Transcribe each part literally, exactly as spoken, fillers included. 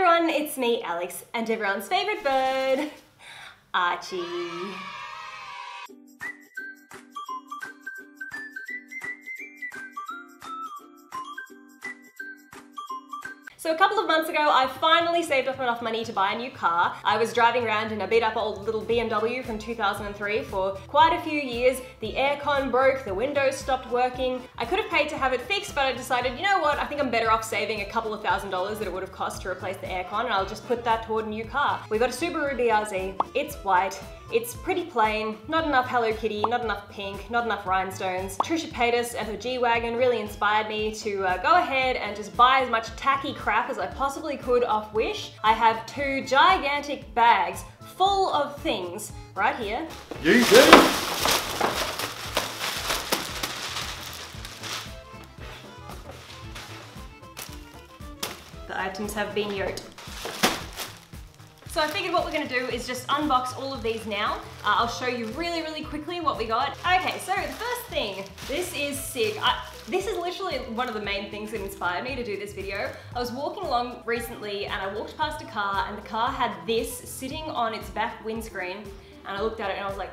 everyone, it's me, Alex, and everyone's favourite bird, Archie. So a couple of months ago, I finally saved up enough money to buy a new car. I was driving around in a beat up old little B M W from two thousand three for quite a few years. The aircon broke, the windows stopped working. I could have paid to have it fixed, but I decided, you know what, I think I'm better off saving a couple of thousand dollars that it would have cost to replace the aircon, and I'll just put that toward a new car. We got a Subaru B R Z. It's white. It's pretty plain, not enough Hello Kitty, not enough pink, not enough rhinestones. Trisha Paytas and her G-Wagon really inspired me to uh, go ahead and just buy as much tacky crap as I possibly could off Wish. I have two gigantic bags full of things right here. You do. The items have been yoked. So I figured what we're going to do is just unbox all of these now. Uh, I'll show you really, really quickly what we got. Okay, so the first thing, this is sick. I, this is literally one of the main things that inspired me to do this video. I was walking along recently and I walked past a car and the car had this sitting on its back windscreen, and I looked at it and I was like,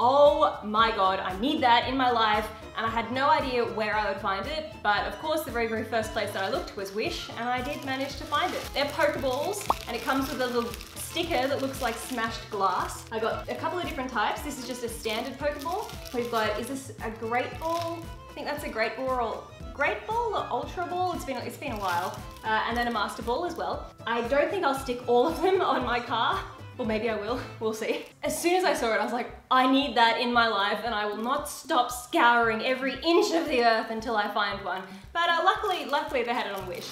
oh my god, I need that in my life, and I had no idea where I would find it, but of course the very very first place that I looked was Wish, and I did manage to find it. They're Pokeballs, and it comes with a little sticker that looks like smashed glass. I got a couple of different types. This is just a standard Pokeball. We've got, is this a Great Ball? I think that's a Great Ball or Great Ball or Ultra Ball. It's been, it's been a while. Uh, and then a Master Ball as well. I don't think I'll stick all of them on my car. Or maybe I will, we'll see. As soon as I saw it, I was like, I need that in my life, and I will not stop scouring every inch of the earth until I find one. But uh, luckily, luckily they had it on Wish.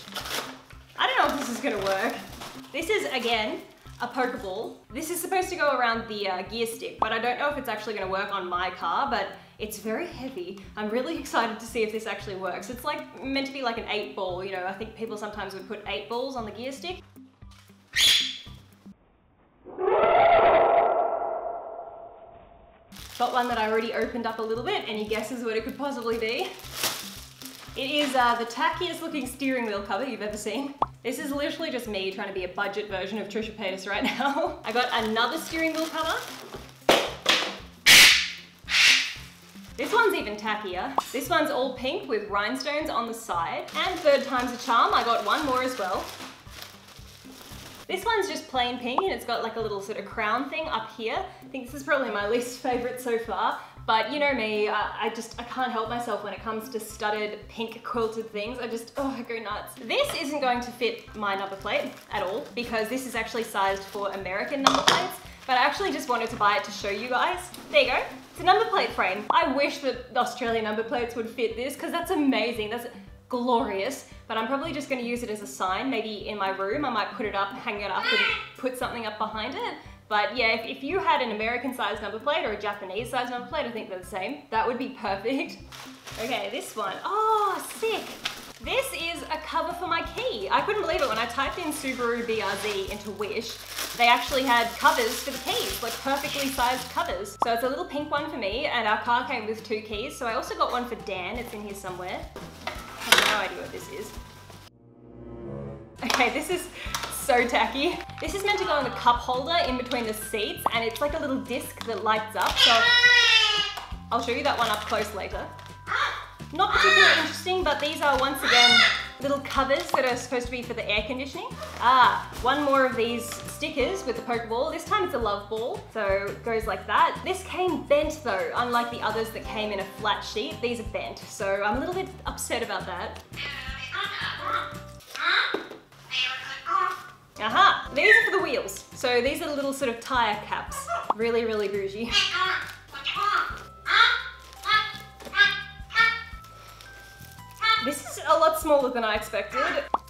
I don't know if this is gonna work. This is, again, a Pokeball. This is supposed to go around the uh, gear stick, but I don't know if it's actually gonna work on my car, but it's very heavy. I'm really excited to see if this actually works. It's like meant to be like an eight ball, you know, I think people sometimes would put eight balls on the gear stick. Got one that I already opened up a little bit. Any guesses what it could possibly be? It is uh, the tackiest looking steering wheel cover you've ever seen. This is literally just me trying to be a budget version of Trisha Paytas right now. I got another steering wheel cover. This one's even tackier. This one's all pink with rhinestones on the side. And third time's a charm, I got one more as well. This one's just plain pink and it's got like a little sort of crown thing up here. I think this is probably my least favorite so far, but you know me, I, I just, I can't help myself when it comes to studded pink quilted things. I just, oh, I go nuts. This isn't going to fit my number plate at all because this is actually sized for American number plates, but I actually just wanted to buy it to show you guys. There you go. It's a number plate frame. I wish that the Australian number plates would fit this because that's amazing. That's glorious, but I'm probably just going to use it as a sign, maybe in my room. I might put it up, hang it up, and put something up behind it. But yeah, if, if you had an American size number plate or a Japanese size number plate, I think they're the same. That would be perfect. Okay, this one. Oh, sick. This is a cover for my key. I couldn't believe it when I typed in Subaru B R Z into Wish. They actually had covers for the keys, like perfectly sized covers. So it's a little pink one for me, and our car came with two keys. So I also got one for Dan. It's in here somewhere. I have no idea what this is. Okay, this is so tacky. This is meant to go in the cup holder in between the seats, and it's like a little disc that lights up. So I'll show you that one up close later. Not particularly interesting, but these are once again little covers that are supposed to be for the air conditioning. Ah, one more of these stickers with the Pokeball. This time it's a Love Ball, so it goes like that. This came bent though, unlike the others that came in a flat sheet. These are bent, so I'm a little bit upset about that. Aha, uh-huh. These are for the wheels. So these are the little sort of tire caps. Really, really bougie. This is a lot smaller than I expected.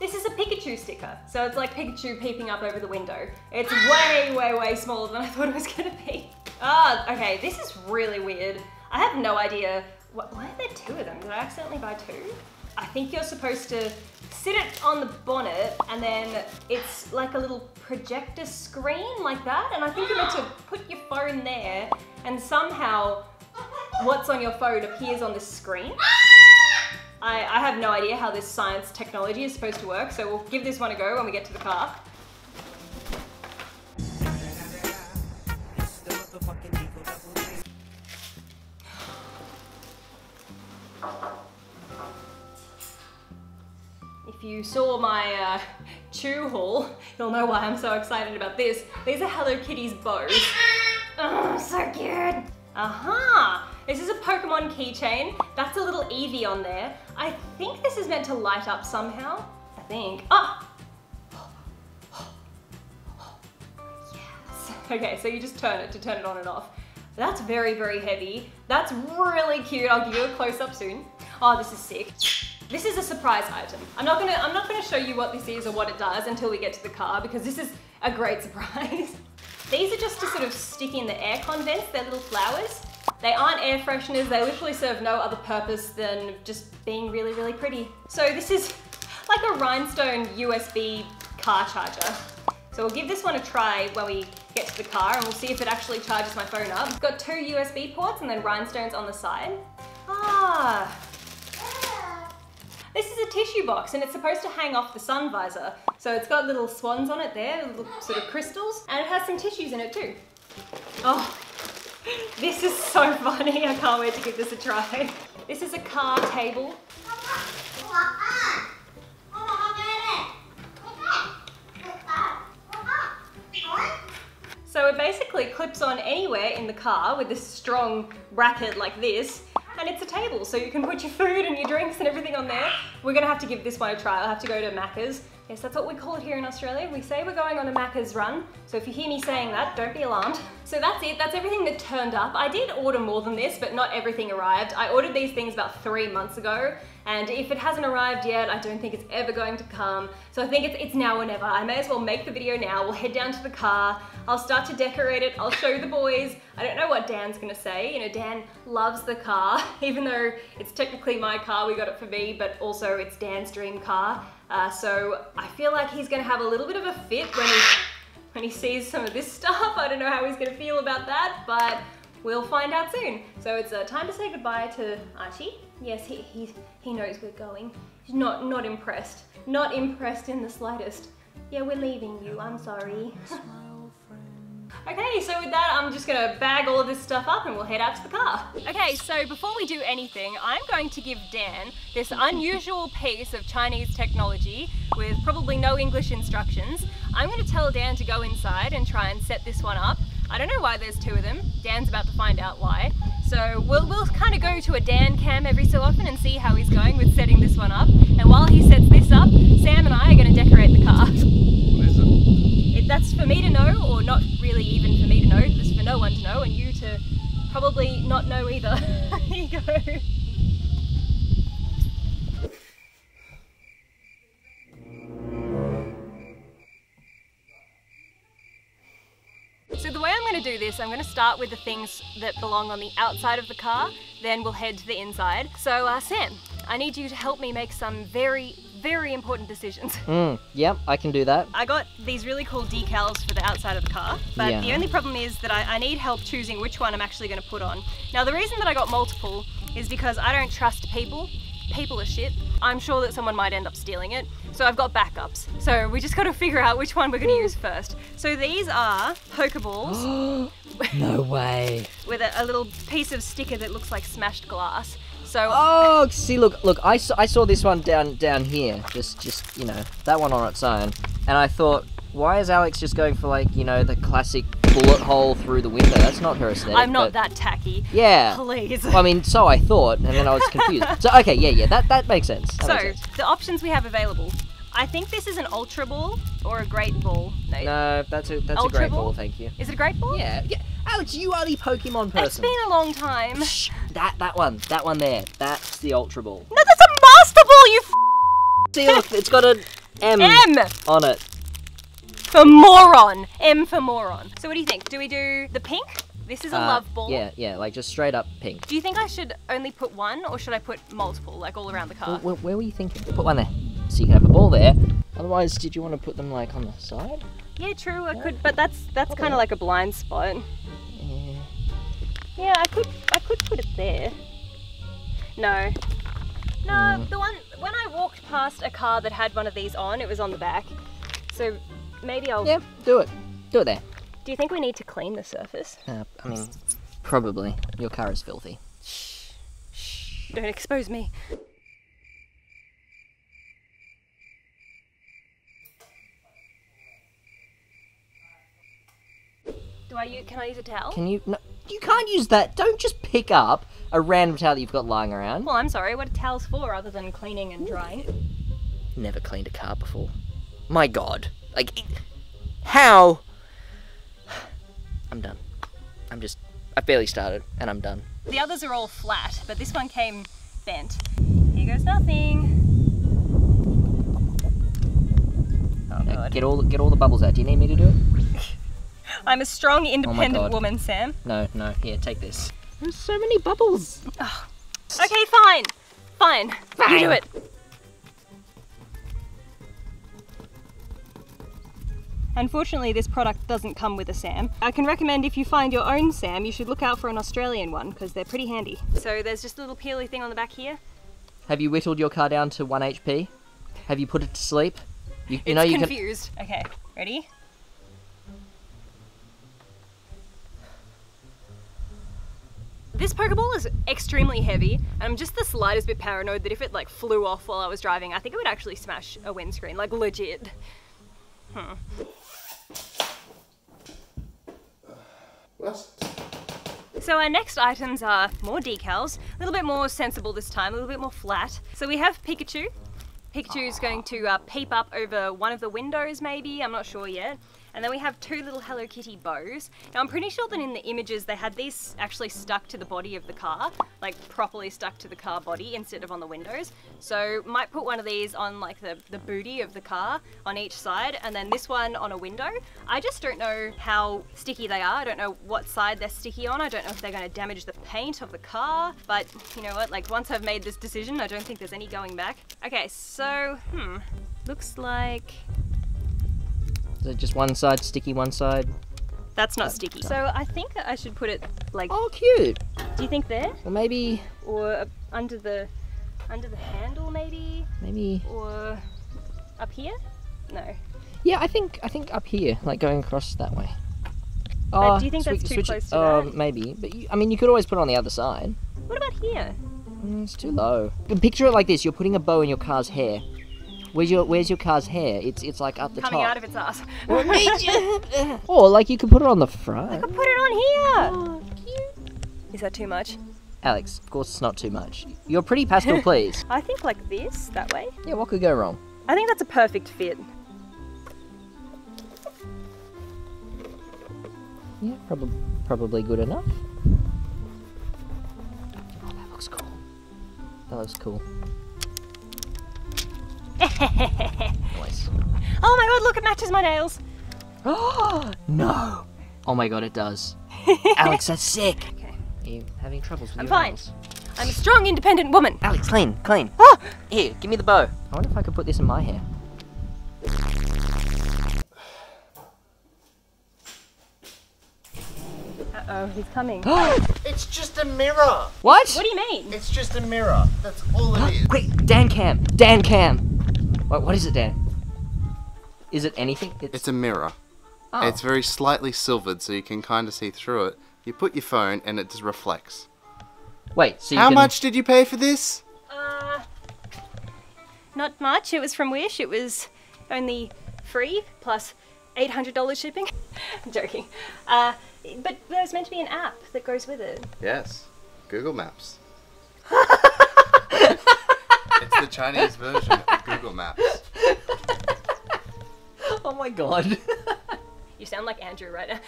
This is a Pikachu sticker. So it's like Pikachu peeping up over the window. It's way, way, way smaller than I thought it was gonna be. Ah, oh, okay, this is really weird. I have no idea. What, why are there two of them? Did I accidentally buy two? I think you're supposed to sit it on the bonnet and then it's like a little projector screen like that. And I think you're meant to put your phone there and somehow what's on your phone appears on the screen. I, I have no idea how this science technology is supposed to work, so we'll give this one a go when we get to the car. If you saw my uh, chew haul, you'll know why I'm so excited about this. These are Hello Kitty's bows. Oh, so cute. Aha! Uh-huh. This is a Pokemon keychain. That's a little Eevee on there. I think this is meant to light up somehow. I think. Ah! Yes. Okay, so you just turn it to turn it on and off. That's very, very heavy. That's really cute. I'll give you a close-up soon. Oh, this is sick. This is a surprise item. I'm not gonna, I'm not gonna show you what this is or what it does until we get to the car, because this is a great surprise. These are just to sort of stick in the aircon vents, they're little flowers. They aren't air fresheners, they literally serve no other purpose than just being really, really pretty. So this is like a rhinestone U S B car charger. So we'll give this one a try when we get to the car and we'll see if it actually charges my phone up. It's got two U S B ports and then rhinestones on the side. Ah. This is a tissue box and it's supposed to hang off the sun visor. So it's got little swans on it there, little sort of crystals, and it has some tissues in it too. Oh, this is so funny. I can't wait to give this a try. This is a car table. So it basically clips on anywhere in the car with this strong bracket like this. And it's a table, so you can put your food and your drinks and everything on there. We're gonna have to give this one a try. I'll have to go to Macca's. Yes, that's what we call it here in Australia. We say we're going on a Macca's run, so if you hear me saying that, don't be alarmed. So that's it, that's everything that turned up. I did order more than this, but not everything arrived. I ordered these things about three months ago, and if it hasn't arrived yet, I don't think it's ever going to come. So I think it's, it's now or never. I may as well make the video now. We'll head down to the car. I'll start to decorate it. I'll show the boys. I don't know what Dan's gonna say. You know, Dan loves the car, even though it's technically my car, we got it for me, but also it's Dan's dream car. Uh, so I feel like he's gonna have a little bit of a fit when he, when he sees some of this stuff. I don't know how he's gonna feel about that, but we'll find out soon. So it's uh, time to say goodbye to Archie. Yes, he, he, he knows we're going. He's not, not impressed. Not impressed in the slightest. Yeah, we're leaving you, I'm sorry. Okay, so with that, I'm just gonna bag all of this stuff up and we'll head out to the car. Okay, so before we do anything, I'm going to give Dan this unusual piece of Chinese technology with probably no English instructions. I'm gonna tell Dan to go inside and try and set this one up. I don't know why there's two of them. Dan's about to find out why. So we'll, we'll kind of go to a Dan cam every so often and see how he's going with setting this one up. And while he sets this up, Sam and I are gonna decorate the car. What is it? That's for me to know, or not really even for me to know, just for no one to know, and you to probably not know either. Here you go. So the way I'm going to do this, I'm going to start with the things that belong on the outside of the car, then we'll head to the inside. So uh, Sam, I need you to help me make some very, very important decisions. Mm, yep, I can do that. I got these really cool decals for the outside of the car, but yeah. The only problem is that I, I need help choosing which one I'm actually going to put on. Now the reason that I got multiple is because I don't trust people. People are shit. I'm sure that someone might end up stealing it. So I've got backups. So we just got to figure out which one we're going to use first. So these are Pokeballs. No way. With a, a little piece of sticker that looks like smashed glass. So, oh, see, look, look, I saw, I saw this one down down here, just, just, you know, that one on its own, and I thought, why is Alex just going for, like, you know, the classic bullet hole through the window? That's not her aesthetic. I'm not but... that tacky. Yeah. Please. Well, I mean, so I thought, and then I was confused. So, okay, yeah, yeah, that, that makes sense. That so, makes sense. The options we have available. I think this is an Ultra Ball or a Great Ball. No, no that's a, that's a Great Ball, thank you. Is it a Great Ball? Yeah, yeah. Alex, you are the Pokemon person. It's been a long time. Psh, that that one, that one there, that's the Ultra Ball. No, that's a Master Ball, you f***! See, look, it's got an M, M on it. For moron. M for moron. So what do you think? Do we do the pink? This is a uh, Love Ball. Yeah, yeah, like just straight up pink. Do you think I should only put one, or should I put multiple, like all around the car? Where, where, where were you thinking? Put one there, so you can have a ball there. Otherwise, did you want to put them like on the side? Yeah, true, I yeah. could, but that's that's kind of like a blind spot. Yeah, I could I could put it there. No. No, mm. the one when I walked past a car that had one of these on, it was on the back. So maybe I'll Yep, yeah, do it. Do it there. Do you think we need to clean the surface? Uh, I mean, probably. Your car is filthy. Shh. Shh. Don't expose me. Do I use, can I use a towel? Can you? No, you can't use that. Don't just pick up a random towel that you've got lying around. Well, I'm sorry. What are towels for other than cleaning and drying? Never cleaned a car before. My God. Like, it, how? I'm done. I'm just, I barely started and I'm done. The others are all flat, but this one came bent. Here goes nothing. Oh, God. Uh, get all, get all the bubbles out. Do you need me to do it? I'm a strong, independent oh woman, Sam. No, no. Here, take this. There's so many bubbles. Oh. Okay, fine. Fine. Bang. You do it. Unfortunately, this product doesn't come with a Sam. I can recommend if you find your own Sam, you should look out for an Australian one because they're pretty handy. So there's just a little peely thing on the back here. Have you whittled your car down to one H P? Have you put it to sleep? You, you it's know you confused. Can... Okay, ready? This Pokeball is extremely heavy, and I'm just the slightest bit paranoid that if it like flew off while I was driving, I think it would actually smash a windscreen, like legit. Hmm. So our next items are more decals, a little bit more sensible this time, a little bit more flat. So we have Pikachu. Pikachu's Aww. going to uh, peep up over one of the windows maybe, I'm not sure yet. And then we have two little Hello Kitty bows. Now I'm pretty sure that in the images they had these actually stuck to the body of the car, like properly stuck to the car body instead of on the windows. So might put one of these on like the, the booty of the car on each side and then this one on a window. I just don't know how sticky they are. I don't know what side they're sticky on. I don't know if they're gonna damage the paint of the car, but you know what? Like once I've made this decision, I don't think there's any going back. Okay, so, hmm, looks like... Is it just one side sticky, one side? That's not uh, sticky. So I think that I should put it like... Oh, cute! Do you think there? Or maybe... Or uh, under the under the handle, maybe? Maybe... Or up here? No. Yeah, I think I think up here, like going across that way. Oh, do you think that's too close to that? Oh, maybe. But you, I mean, you could always put it on the other side. What about here? Mm, it's too low. Picture it like this. You're putting a bow in your car's hair. Where's your Where's your car's hair? It's it's like up the Coming top. Coming out of its ass. Or like you could put it on the front. I could put it on here. Oh, cute. Is that too much? Alex, of course it's not too much. You're pretty pastel, please. I think like this, that way. Yeah, what could go wrong? I think that's a perfect fit. Yeah, probably probably good enough. Oh, that looks cool. That looks cool. Nice. Oh my God, look, it matches my nails. Oh no. Oh my God, it does. Alex, that's sick. Okay. Are you having troubles with I'm your fine. nails? I'm a strong, independent woman. Alex, clean, clean. Oh! Here, give me the bow. I wonder if I could put this in my hair. Uh-oh, he's coming. It's just a mirror. What? What do you mean? It's just a mirror. That's all it is. Quick, Dan Cam, Dan Cam. Wait, what is it, Dan? Is it anything? It's, it's a mirror. Oh. It's very slightly silvered, so you can kind of see through it. You put your phone, and it just reflects. Wait, so you How can... much did you pay for this? Uh, not much. It was from Wish. It was only free, plus eight hundred dollars shipping. I'm joking. Uh, but there's meant to be an app that goes with it. Yes. Google Maps. It's the Chinese version of Google Maps. Oh my God. You sound like Andrew right now.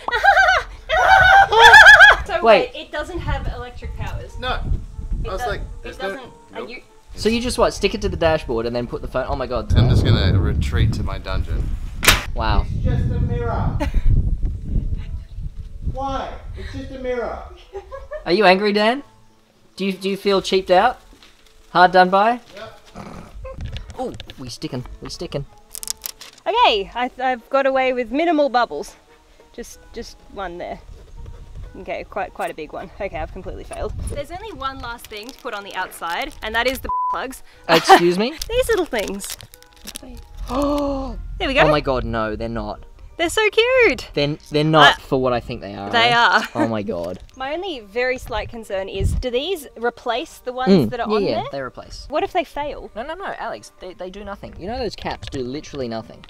So wait. wait, it doesn't have electric powers. No. It I was like, it doesn't. No, nope. you... So you just what? Stick it to the dashboard and then put the phone. Oh my God. I'm just gonna retreat to my dungeon. Wow. It's just a mirror. Why? It's just a mirror. Are you angry, Dan? Do you do you feel cheaped out? Hard done by? Yep. Oh, we sticking, we sticking. Okay, I, I've got away with minimal bubbles. Just just one there. Okay, quite quite a big one. Okay, I've completely failed. There's only one last thing to put on the outside, and that is the plugs. Excuse me? These little things. Oh, there we go. Oh my God, no, they're not. They're so cute. They're, they're not uh, for what I think they are. They are. Oh my God. My only very slight concern is, do these replace the ones mm, that are yeah, on yeah, there? Yeah, they replace. What if they fail? No, no, no, Alex, they, they do nothing. You know those caps do literally nothing.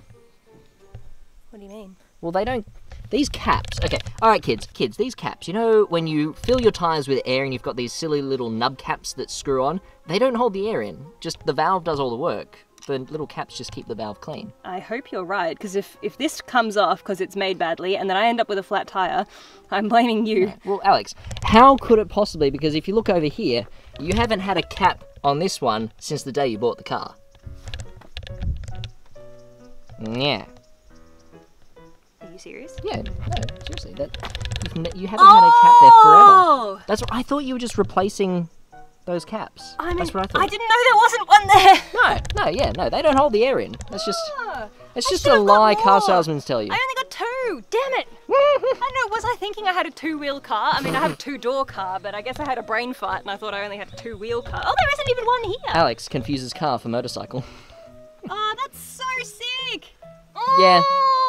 What do you mean? Well, they don't, These caps, okay, all right, kids, kids, these caps, you know when you fill your tyres with air and you've got these silly little nub caps that screw on, they don't hold the air in, just the valve does all the work. The little caps just keep the valve clean. I hope you're right, because if, if this comes off because it's made badly and then I end up with a flat tyre, I'm blaming you. Yeah. Well, Alex, how could it possibly, because if you look over here, you haven't had a cap on this one since the day you bought the car. Yeah. Are you serious? Yeah, no, seriously. That, you haven't oh! had a cap there forever. That's what, I thought you were just replacing... those caps. I mean, that's what I thought. I didn't know there wasn't one there. No, no, yeah, no, they don't hold the air in. That's just, that's just a lie car salesmen tell you. I only got two. Damn it! I know. Was I thinking I had a two-wheel car? I mean, I have a two-door car, but I guess I had a brain fart and I thought I only had a two-wheel car. Oh, there isn't even one here. Alex confuses car for motorcycle. Oh, that's so sick. Oh. Yeah.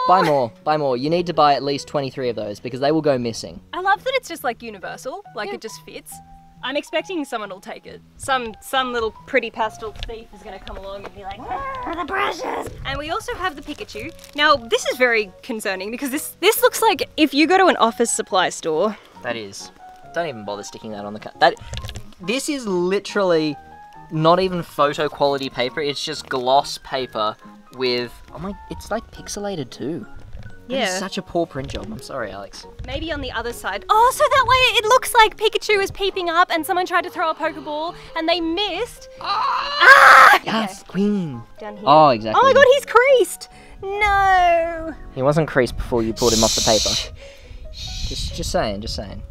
Buy more, buy more. You need to buy at least twenty-three of those because they will go missing. I love that it's just like universal. Like yeah. it just fits. I'm expecting someone will take it. Some some little pretty pastel thief is gonna come along and be like, ah, the brushes! And we also have the Pikachu. Now, this is very concerning because this, this looks like if you go to an office supply store. That is. Don't even bother sticking that on the car. That, this is literally not even photo quality paper. It's just gloss paper with, oh my, it's like pixelated too. That yeah. is such a poor print job. I'm sorry, Alex. Maybe on the other side. Oh, so that way it looks like Pikachu is peeping up and someone tried to throw a Pokeball and they missed. Ah! Yes, okay. Queen. Down here. Oh, exactly. Oh my god, he's creased. No. He wasn't creased before you pulled him off the paper. Just, just saying, just saying.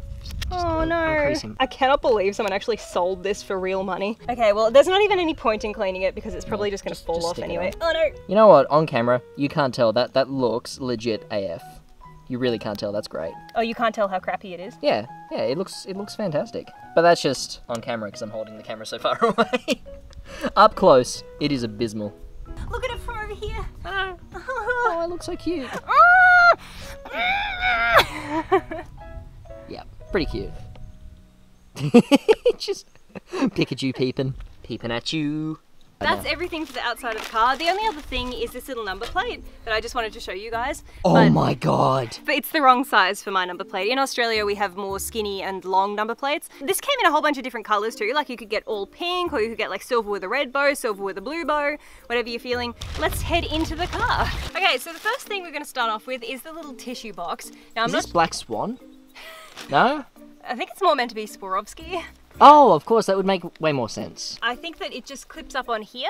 Just oh no. I cannot believe someone actually sold this for real money. Okay, well, there's not even any point in cleaning it because it's probably no, just going to fall just off anyway. Off. Oh no. You know what? On camera, you can't tell that. That looks legit A F. You really can't tell. That's great. Oh, you can't tell how crappy it is? Yeah. Yeah, it looks it looks fantastic. But that's just on camera because I'm holding the camera so far away. Up close, it is abysmal. Look at it from over here. Oh, oh it looks so cute. Yeah. Pretty cute. Just Pikachu peeping, peeping at you. That's everything for the outside of the car. The only other thing is this little number plate that I just wanted to show you guys. Oh but, my god. But it's the wrong size for my number plate. In Australia, we have more skinny and long number plates. This came in a whole bunch of different colors too. Like you could get all pink or you could get like silver with a red bow, silver with a blue bow, whatever you're feeling. Let's head into the car. Okay, so the first thing we're gonna start off with is the little tissue box. Now I'm is not- this Black Swan? No? I think it's more meant to be Swarovski. Oh, of course, that would make way more sense. I think that it just clips up on here.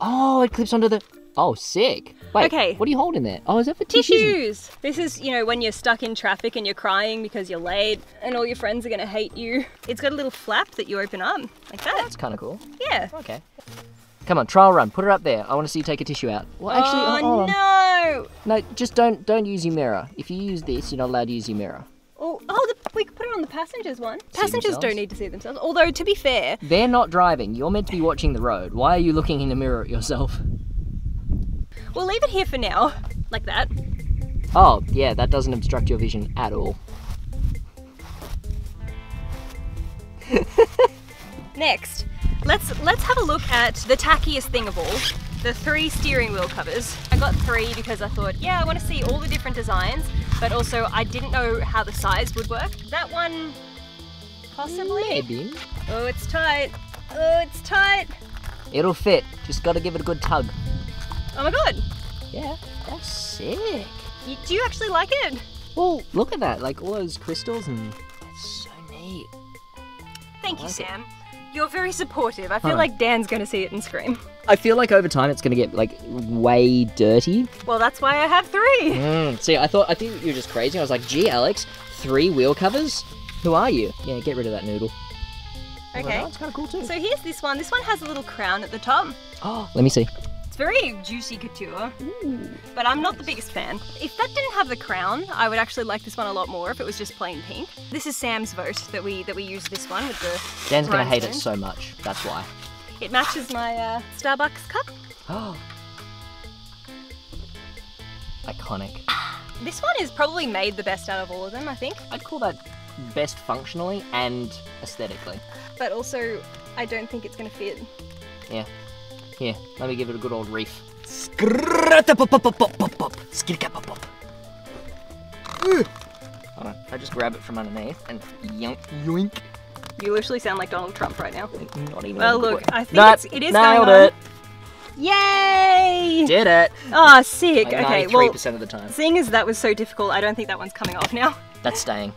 Oh, it clips onto the... Oh, sick. Wait, okay. What are you holding there? Oh, is that for tissues? Tissues! This is, you know, when you're stuck in traffic and you're crying because you're late and all your friends are going to hate you. It's got a little flap that you open up, like that. Oh, that's kind of cool. Yeah. Okay. Come on, trial run. Put it up there. I want to see you take a tissue out. Well, actually, oh, oh no! No, just don't don't use your mirror. If you use this, you're not allowed to use your mirror. Oh, oh the, we could put it on the passengers one. See passengers themselves. Don't need to see themselves. Although, to be fair... They're not driving. You're meant to be watching the road. Why are you looking in the mirror at yourself? We'll leave it here for now. Like that. Oh, yeah, that doesn't obstruct your vision at all. Next. Let's let's have a look at the tackiest thing of all, the three steering wheel covers. I got three because I thought, yeah, I want to see all the different designs, but also I didn't know how the size would work. That one, possibly? Maybe. Oh, it's tight. Oh, it's tight. It'll fit. Just got to give it a good tug. Oh my god. Yeah, that's sick. You, do you actually like it? Well, look at that. Like all those crystals and that's so neat. Thank you, Sam. You're very supportive. I feel huh. like Dan's going to see it and scream. I feel like over time it's going to get like way dirty. Well, that's why I have three. Mm. See, I thought I think you were just crazy. I was like, gee, Alex, three wheel covers? Who are you? Yeah, get rid of that noodle. Okay. Like, oh, it's kind of cool too. So here's this one. This one has a little crown at the top. Oh, let me see. It's very juicy couture, ooh, but I'm nice. Not the biggest fan. If that didn't have the crown, I would actually like this one a lot more if it was just plain pink. This is Sam's vote that we that we use this one with the Dan's gonna hate it so much, that's why. It matches my uh, Starbucks cup. Oh. Iconic. This one is probably made the best out of all of them, I think. I'd call that best functionally and aesthetically. But also, I don't think it's gonna fit. Yeah. Here, let me give it a good old reef. Hold on. I just grab it from underneath and yoink. Yoink. You literally sound like Donald Trump right now. Not even. Well, look, I think it's, it is nailed going on. It. Yay! Did it. Oh, sick. Like okay, well, ninety-three percent of the time. Seeing as that was so difficult, I don't think that one's coming off now. That's staying.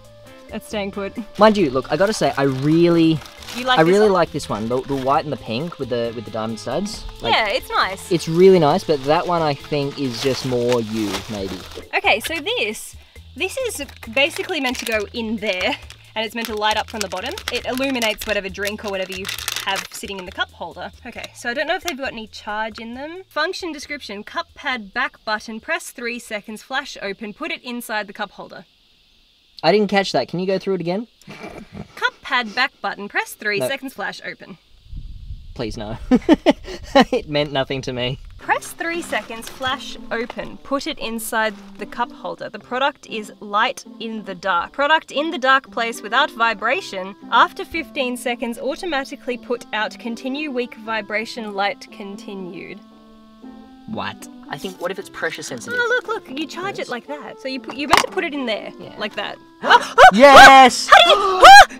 That's staying put. Mind you, look, I gotta say, I really, you like I this really one? like this one. The, the white and the pink with the with the diamond studs. Like, yeah, it's nice. It's really nice, but that one I think is just more you, maybe. Okay, so this, this is basically meant to go in there, and it's meant to light up from the bottom. It illuminates whatever drink or whatever you have sitting in the cup holder. Okay, so I don't know if they've got any charge in them. Function description, cup pad back button, press three seconds, flash open, put it inside the cup holder. I didn't catch that. Can you go through it again? Cup pad back button, press three no. seconds, flash open. Please no. It meant nothing to me. Press three seconds, flash open. Put it inside the cup holder. The product is light in the dark. Product in the dark place without vibration. After fifteen seconds, automatically put out. Continue weak vibration, light continued. What? I think, what if it's pressure sensitive? Oh, look, look, you charge yes. it like that. So you put, you're meant to put it in there, yeah. like that. Oh, oh, yes! Oh, how do you,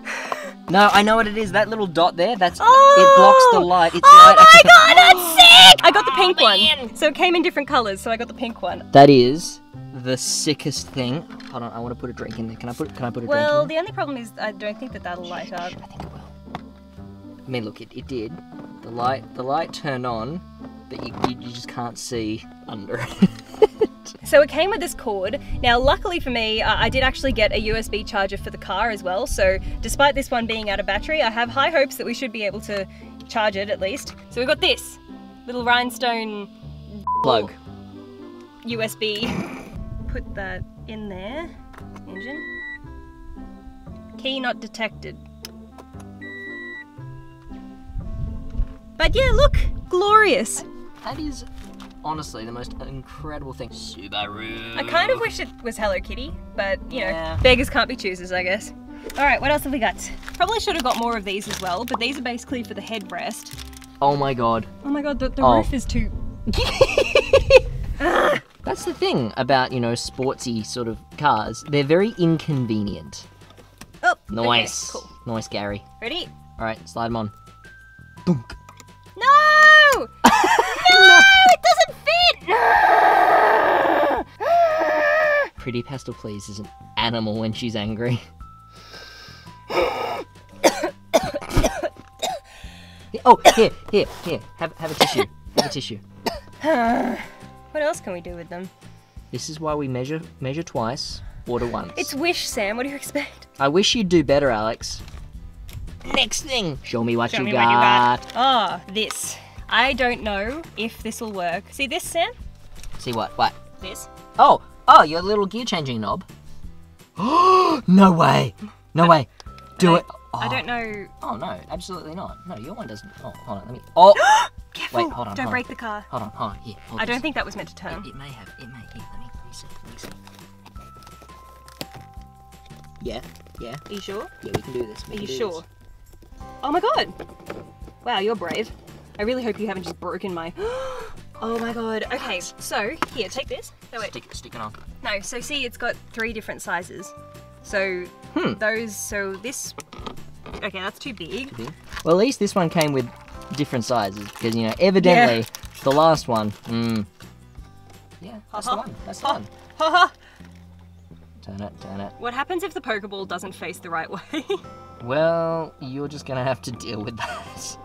oh. No, I know what it is. That little dot there, that's, oh. it blocks the light. It's oh light my god, that's sick! I got the pink oh, one. So it came in different colors, so I got the pink one. That is the sickest thing. Hold on, I want to put a drink in there. Can I put, can I put a well, drink in there? Well, the only problem is I don't think that that'll light up. I think it will. I mean, look, it, it did. The light, the light turned on. That you, you, you just can't see under it. So it came with this cord. Now, luckily for me, uh, I did actually get a U S B charger for the car as well. So despite this one being out of battery, I have high hopes that we should be able to charge it at least. So we've got this little rhinestone plug U S B. Put that in there. Engine. Key not detected. But yeah, look, glorious. That is honestly the most incredible thing. Subaru. I kind of wish it was Hello Kitty, but you yeah. know, beggars can't be choosers, I guess. All right, what else have we got? Probably should have got more of these as well, but these are basically for the headrest. Oh my god. Oh my god, the, the oh. roof is too... That's the thing about, you know, sportsy sort of cars. They're very inconvenient. Oh, nice. Okay, cool. Nice, Gary. Ready? All right, slide them on. Boonk. No! No! It doesn't fit! Pretty Pastel Please is an animal when she's angry. Oh, here, here, here. Have, have a tissue. Have a tissue. What else can we do with them? This is why we measure measure twice, order once. It's Wish, Sam. What do you expect? I wish you'd do better, Alex. Next thing! Show me what, Show you, me got. what you got. Oh, this. I don't know if this will work. See this, Sam? See what? What? This. Oh, oh, your little gear changing knob. Oh, no way. No I, way. Do I, it. Oh. I don't know. Oh, no, absolutely not. No, your one doesn't. Oh, hold on. Let me. Oh! Careful. Wait, hold on. Don't hold break on. the car. Hold on, hold on. Here. Hold I this. don't think that was meant to turn. It, it may have. It may. Here, let me, let me see. Let me see. Yeah, yeah. Are you sure? Yeah, we can do this. We Are you sure? This. Oh my god! Wow, you're brave. I really hope you haven't just broken my... Oh my god. Okay, so here, take this. No, wait. Stick, stick it on. No, so see, it's got three different sizes. So hmm. those, so this... Okay, that's too big. too big. Well, at least this one came with different sizes, because, you know, evidently, yeah. the last one... Mm, yeah, that's ha -ha. the one. That's ha -ha. the one. Ha -ha. Turn it, turn it. What happens if the Pokeball doesn't face the right way? Well, you're just gonna have to deal with that.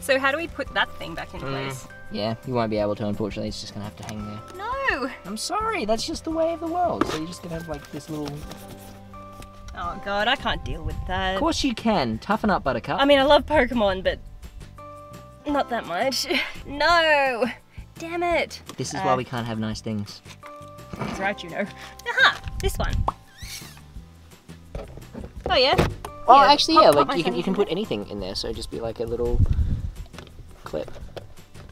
So how do we put that thing back in mm. place? Yeah, you won't be able to, unfortunately. It's just gonna have to hang there. No! I'm sorry, that's just the way of the world. So you're just gonna have like this little... Oh god, I can't deal with that. Of course you can. Toughen up, Buttercup. I mean, I love Pokemon, but not that much. No! Damn it! This is uh, why we can't have nice things. That's right, you know. Aha! This one. Oh yeah. Oh, yeah. actually, pop, yeah. Like you can you can put anything in there, so just be like a little clip.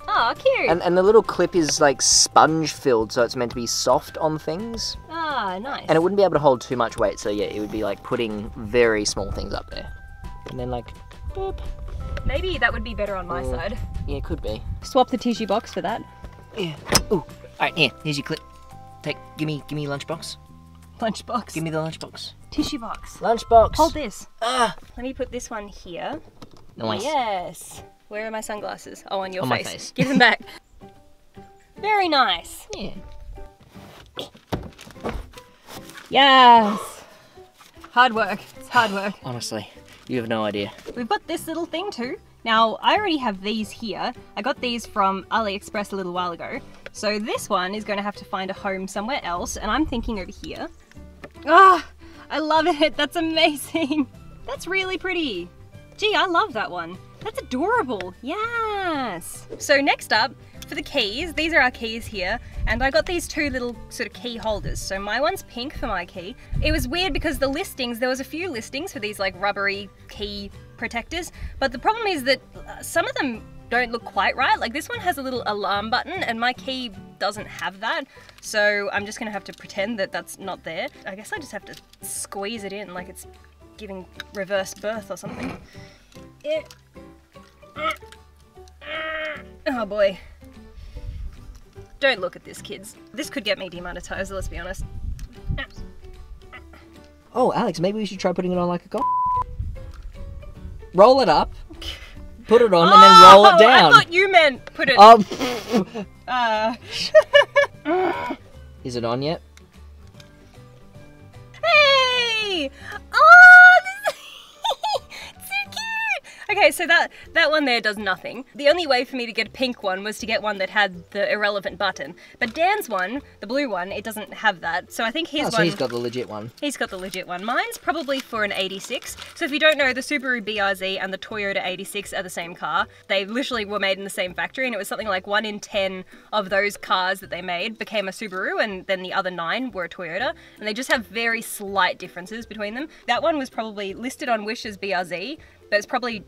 Oh, cute. And and the little clip is like sponge filled, so it's meant to be soft on things. Ah, nice. And it wouldn't be able to hold too much weight, so yeah, it would be like putting very small things up there, and then like, boop. Maybe that would be better on my mm. side. Yeah, it could be. Swap the tissue box for that. Yeah. Ooh. Alright, here, here's your clip. Take, give me, give me lunchbox. Lunchbox? Give me the lunchbox. Tissue box. Lunchbox. Hold this. Ah. Let me put this one here. Nice. Yes. Where are my sunglasses? Oh, on your on face. On my face. Give them back. Very nice. Yeah. Yes. Hard work. It's hard work. Honestly, you have no idea. We've got this little thing too. Now, I already have these here. I got these from AliExpress a little while ago. So this one is going to have to find a home somewhere else, and I'm thinking over here. Ah, oh, I love it. That's amazing. That's really pretty. Gee, I love that one. That's adorable. Yes. So next up, for the keys, these are our keys here, and I got these two little sort of key holders. So my one's pink for my key. It was weird because the listings, there was a few listings for these like rubbery key protectors, but the problem is that some of them don't look quite right. Like this one has a little alarm button and my key doesn't have that. So I'm just gonna have to pretend that that's not there. I guess I just have to squeeze it in like it's giving reverse birth or something. Oh boy. Don't look at this, kids. This could get me demonetized, let's be honest. Oh, Alex, maybe we should try putting it on like a gold. Roll it up, put it on, oh, and then roll it down. I thought you meant put it... Um. uh. Is it on yet? Hey! Oh, this is so cute! Okay, so that, that one there does nothing. The only way for me to get a pink one was to get one that had the irrelevant button. But Dan's one, the blue one, it doesn't have that. So I think his oh, so one... he's got the legit one. He's got the legit one. Mine's probably for an eighty-six. So if you don't know, the Subaru B R Z and the Toyota eighty-six are the same car. They literally were made in the same factory, and it was something like one in ten of those cars that they made became a Subaru, and then the other nine were a Toyota. And they just have very slight differences between them. That one was probably listed on Wish as B R Z, but it's probably...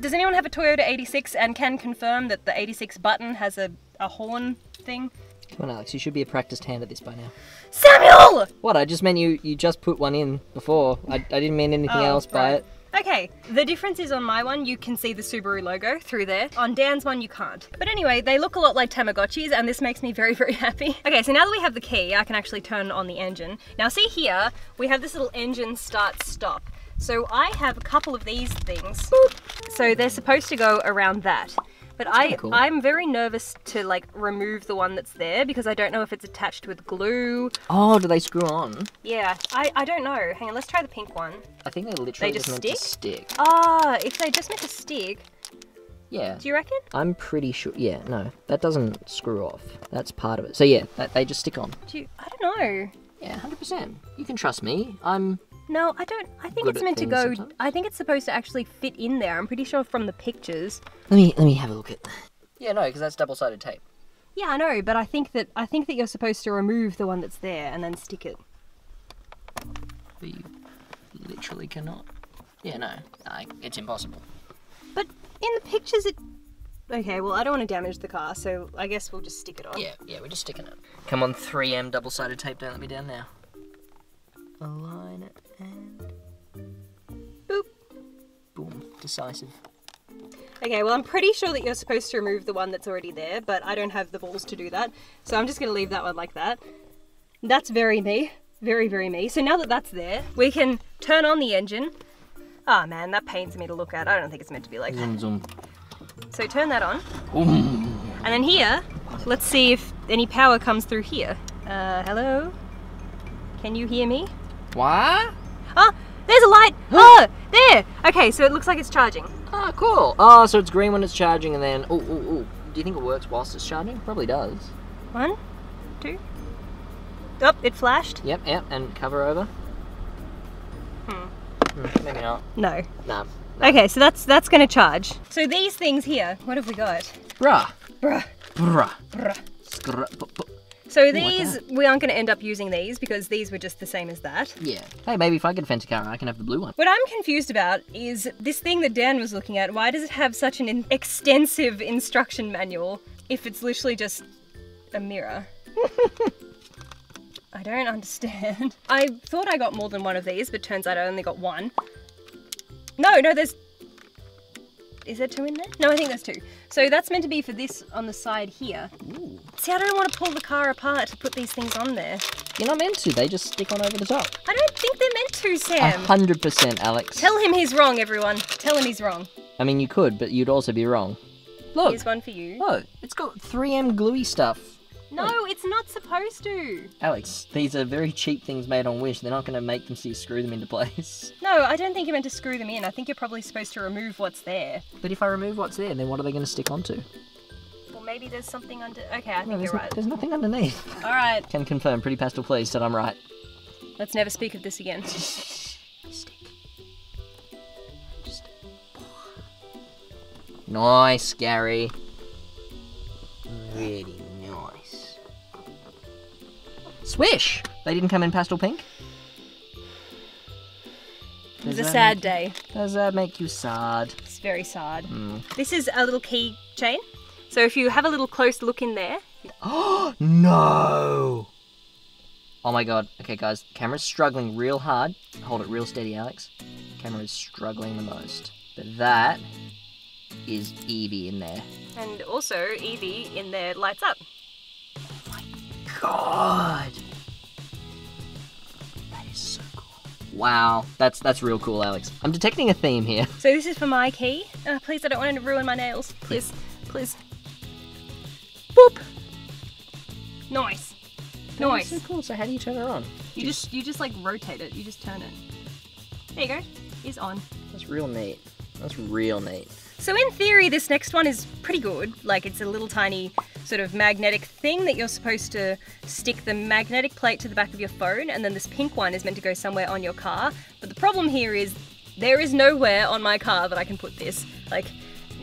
Does anyone have a Toyota eighty-six and can confirm that the eighty-six button has a, a horn thing? Come on, Alex, you should be a practiced hand at this by now. Samuel! What, I just meant you, you just put one in before. I, I didn't mean anything oh, else right. by it. Okay, the difference is on my one, you can see the Subaru logo through there. On Dan's one, you can't. But anyway, they look a lot like Tamagotchis, and this makes me very, very happy. Okay, so now that we have the key, I can actually turn on the engine. Now see here, we have this little engine start stop. So I have a couple of these things. So they're supposed to go around that. But I, cool. I'm very nervous to like remove the one that's there because I don't know if it's attached with glue. Oh, do they screw on? Yeah, I, I don't know. Hang on, let's try the pink one. I think they're literally they just, just meant stick? to stick. Ah, oh, if they just meant to stick. Yeah. Do you reckon? I'm pretty sure, yeah, no. That doesn't screw off. That's part of it. So yeah, that, they just stick on. Do you, I don't know. Yeah, one hundred percent. You can trust me. I'm... No, I don't. I think it's meant to go. Sometimes. I think it's supposed to actually fit in there. I'm pretty sure from the pictures. Let me let me have a look at that. Yeah, no, because that's double-sided tape. Yeah, I know, but I think that I think that you're supposed to remove the one that's there and then stick it. But you literally cannot. Yeah, no, I, it's impossible. But in the pictures, it. Okay, well, I don't want to damage the car, so I guess we'll just stick it on. Yeah, yeah, we're just sticking it. Come on, three M double-sided tape. Don't let me down now. Align it and boop. Boom. Decisive. Okay, well I'm pretty sure that you're supposed to remove the one that's already there, but I don't have the balls to do that. So I'm just going to leave that one like that. That's very me. Very, very me. So now that that's there, we can turn on the engine. Ah, oh, man, that pains me to look at. I don't think it's meant to be like zoom, that. Zoom. So turn that on. Ooh. And then here, let's see if any power comes through here. Uh, hello? Can you hear me? What? Oh, there's a light! Oh, there! Okay, so it looks like it's charging. Ah, cool. Oh, so it's green when it's charging and then... Oh, oh, oh. Do you think it works whilst it's charging? Probably does. One, two... Oh, it flashed. Yep, yep, and cover over. Hmm. Hmm, maybe not. No. No. no. Okay, so that's that's going to charge. So these things here, what have we got? Bruh. Bruh. Bruh. Bruh. Bruh. So these, like we aren't going to end up using these because these were just the same as that. Yeah. Hey, maybe if I get a fancy car, I can have the blue one. What I'm confused about is this thing that Dan was looking at, why does it have such an extensive instruction manual if it's literally just a mirror? I don't understand. I thought I got more than one of these, but turns out I only got one. No, no, there's... Is there two in there? No, I think there's two. So that's meant to be for this on the side here. Ooh. See, I don't want to pull the car apart to put these things on there. You're not meant to. They just stick on over the top. I don't think they're meant to, Sam. A hundred percent, Alex. Tell him he's wrong, everyone. Tell him he's wrong. I mean, you could, but you'd also be wrong. Look. Here's one for you. Look, it's got three M gluey stuff. No, look. It's not supposed to. Alex, these are very cheap things made on Wish. They're not going to make them so you screw them into place. No, I don't think you're meant to screw them in. I think you're probably supposed to remove what's there. But if I remove what's there, then what are they going to stick onto? Well, maybe there's something under... Okay, I no, think you're right. There's nothing underneath. All right. Can confirm, pretty pastel please, that I'm right. Let's never speak of this again. Nice, Gary. Really nice. Swish! They didn't come in pastel pink? It was a sad day. Does that make you sad? It's very sad. Mm. This is a little key chain. So if you have a little close look in there. Oh, no! Oh my god. Okay, guys, the camera's struggling real hard. Hold it real steady, Alex. The camera is struggling the most. But that is Eevee in there. And also Eevee in there lights up. Oh my god! That is so cool. Wow, that's that's real cool, Alex. I'm detecting a theme here. So this is for my key. Oh, please, I don't want to ruin my nails. Please, please. Boop! Nice. That nice. That's so cool, so how do you turn it on? You just, you just like rotate it, you just turn it. There you go, it's on. That's real neat, that's real neat. So in theory, this next one is pretty good. Like it's a little tiny sort of magnetic thing that you're supposed to stick the magnetic plate to the back of your phone, and then this pink one is meant to go somewhere on your car. But the problem here is there is nowhere on my car that I can put this. Like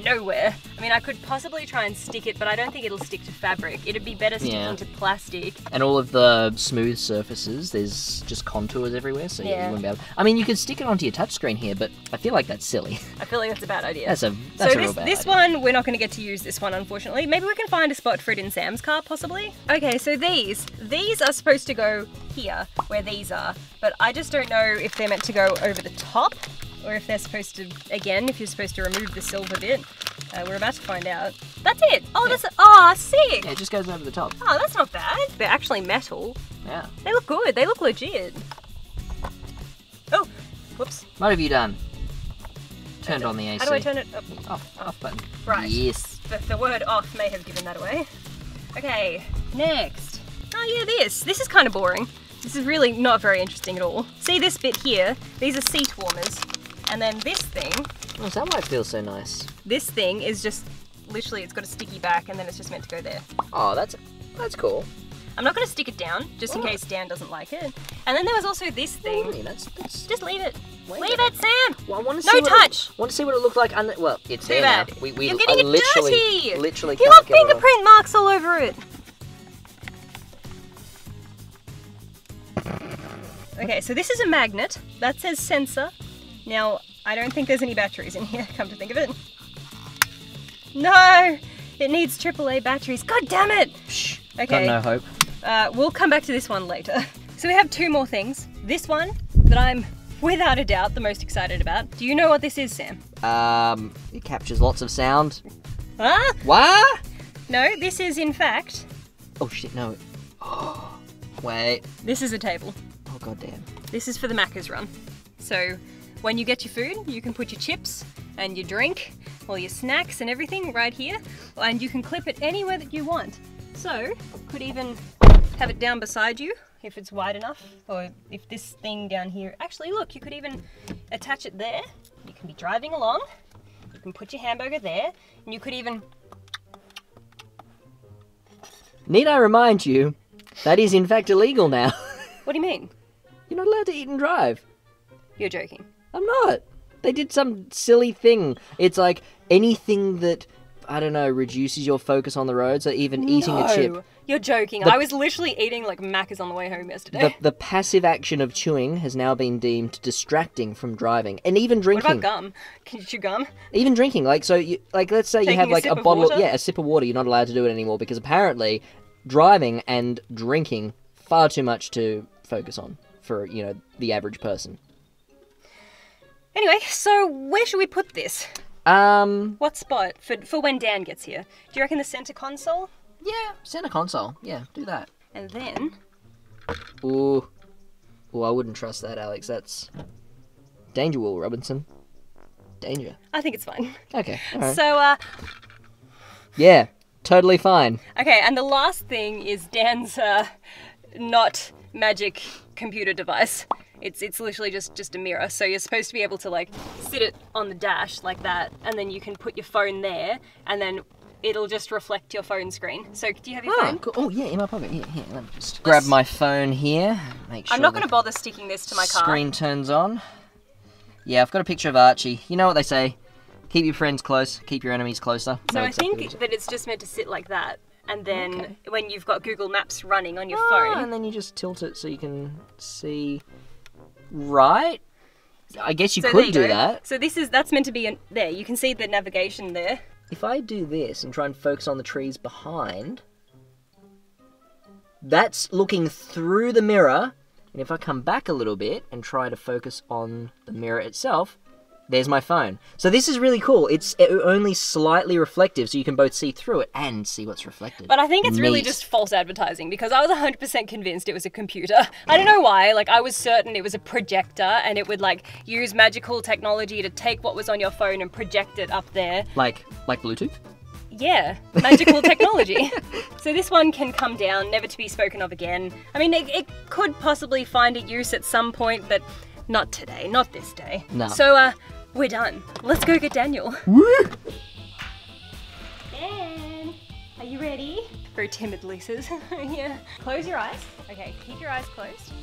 nowhere. I mean, I could possibly try and stick it, but I don't think it'll stick to fabric. It'd be better sticking yeah. to plastic. And all of the smooth surfaces, there's just contours everywhere, so yeah. you wouldn't be able to... I mean, you could stick it onto your touchscreen here, but I feel like that's silly. I feel like that's a bad idea. That's a, that's so a this, real bad this idea. One, we're not going to get to use this one, unfortunately. Maybe we can find a spot for it in Sam's car, possibly. Okay, so these. These are supposed to go here, where these are, but I just don't know if they're meant to go over the top. Or if they're supposed to, again, if you're supposed to remove the silver bit. Uh, we're about to find out. That's it! Oh, yeah. that's, oh, sick! Yeah, it just goes over the top. Oh, that's not bad. They're actually metal. Yeah. They look good. They look legit. Oh, whoops. What have you done? Turned on the A C. How do I turn it? Oh. Off, off button. Right. Yes. The, the word off may have given that away. Okay, next. Oh yeah, this. This is kind of boring. This is really not very interesting at all. See this bit here? These are seat warmers. And then this thing. Oh, that might feel so nice. This thing is just, literally it's got a sticky back and then it's just meant to go there. Oh, that's that's cool. I'm not gonna stick it down, just oh. in case Dan doesn't like it. And then there was also this thing. Oh, that's, that's... Just leave it. Wait leave it, Sam! Well, I wanna see no touch! It, I wanna see what it looked like under, well, it's Too there bad. Now. We, we, You're getting I it literally, dirty! Literally you got fingerprint marks all over it! Okay, so this is a magnet. That says sensor. Now, I don't think there's any batteries in here, come to think of it. No! It needs triple A batteries. God damn it! Shh, okay. Got no hope. Uh, we'll come back to this one later. So we have two more things. This one, that I'm without a doubt the most excited about. Do you know what this is, Sam? Um, it captures lots of sound. Huh? What? No, this is in fact... Oh shit, no. Wait. This is a table. Oh god damn. This is for the Macca's run. So... When you get your food, you can put your chips and your drink, all your snacks and everything right here, and you can clip it anywhere that you want. So, could even have it down beside you if it's wide enough, or if this thing down here, actually look, you could even attach it there. You can be driving along, you can put your hamburger there, and you could even... Need I remind you, that is in fact illegal now. What do you mean? You're not allowed to eat and drive. You're joking. I'm not. They did some silly thing. It's like anything that, I don't know, reduces your focus on the road, so even no. eating a chip. You're joking. The, I was literally eating like Macca's on the way home yesterday. The, the passive action of chewing has now been deemed distracting from driving, and even drinking. What about gum? Can you chew gum? Even drinking, like so, you like let's say Taking you have like a, a of bottle, of, yeah, a sip of water. You're not allowed to do it anymore because apparently, driving and drinking far too much to focus on for you know the average person. Anyway, so where should we put this? Um. What spot for for when Dan gets here? Do you reckon the center console? Yeah, center console. Yeah, do that. And then. Ooh. Ooh, I wouldn't trust that, Alex. That's danger, Will Robinson. Danger. I think it's fine. Okay. All right. So. Uh... Yeah. Totally fine. Okay, and the last thing is Dan's uh, not magic computer device. It's it's literally just just a mirror. So you're supposed to be able to like sit it on the dash like that, and then you can put your phone there, and then it'll just reflect your phone screen. So do you have your oh, phone? Cool. Oh yeah, in my pocket. Yeah, here. Let me just Let's... grab my phone here. Make sure I'm not going to bother sticking this to my car. Screen turns on. Yeah, I've got a picture of Archie. You know what they say. Keep your friends close, keep your enemies closer. So no I think that it's just meant to sit like that, and then okay. when you've got Google Maps running on your oh, phone... and then you just tilt it so you can see... Right? I guess you so could you do go. that. So this is, that's meant to be, an, there, you can see the navigation there. If I do this and try and focus on the trees behind, that's looking through the mirror, and if I come back a little bit and try to focus on the mirror itself, there's my phone. So this is really cool. It's only slightly reflective, so you can both see through it and see what's reflected. But I think it's Neat. really just false advertising, because I was one hundred percent convinced it was a computer. Yeah. I don't know why. Like, I was certain it was a projector, and it would, like, use magical technology to take what was on your phone and project it up there. Like, like Bluetooth? Yeah, magical technology. So this one can come down, never to be spoken of again. I mean, it, it could possibly find a use at some point, but not today, not this day. No. So, uh... we're done. Let's go get Daniel. Dan, are you ready? Very timid, Lisa's. Yeah. Close your eyes. Okay, keep your eyes closed.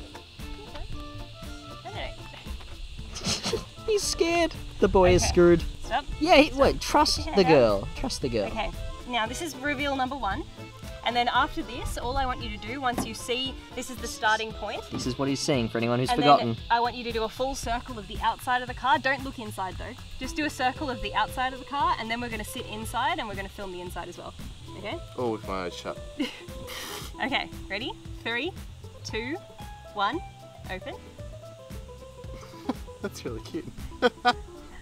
No, no, no. He's scared. The boy okay. is screwed. Stop. Yeah, he, Stop. wait, trust the girl. Trust the girl. Okay, now this is reveal number one. And then after this, all I want you to do, once you see, this is the starting point. This is what he's seeing for anyone who's and forgotten. Then I want you to do a full circle of the outside of the car. Don't look inside though. Just do a circle of the outside of the car, and then we're going to sit inside and we're going to film the inside as well. Okay? Oh, with my eyes shut. Okay, ready? Three, two, one, open. That's really cute. I oh,